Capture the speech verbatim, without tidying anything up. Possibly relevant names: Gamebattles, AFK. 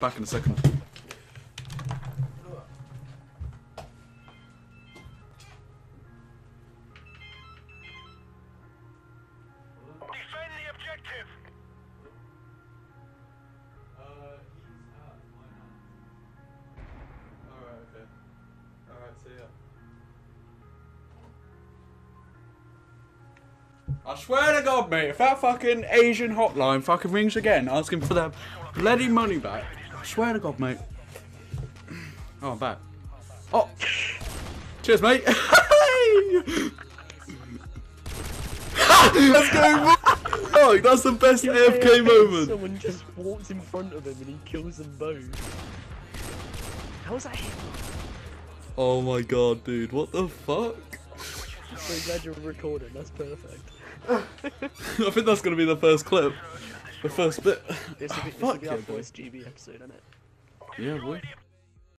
Back in a second. I swear to God, mate, if that fucking Asian hotline fucking rings again asking for their bloody money back, I swear to God, mate. Oh, I'm back. Oh! Cheers, mate! Let's go! Oh, that's the best yeah, A F K yeah, moment! Someone just walks in front of him and he kills them both. How was that him? Oh my God, dude, what the fuck? I'm so glad you're recording, that's perfect. I think that's gonna be the first clip. The first bit. This will be, oh, this will be our first G B episode, isn't it? Yeah, boy.